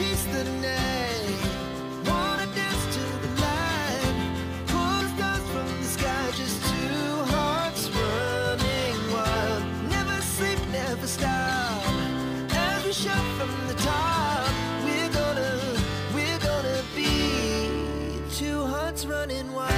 Chase the night, wanna dance to the light, pull the stars from the sky, just two hearts running wild. Never sleep, never stop, as we shout from the top. We're gonna be two hearts running wild.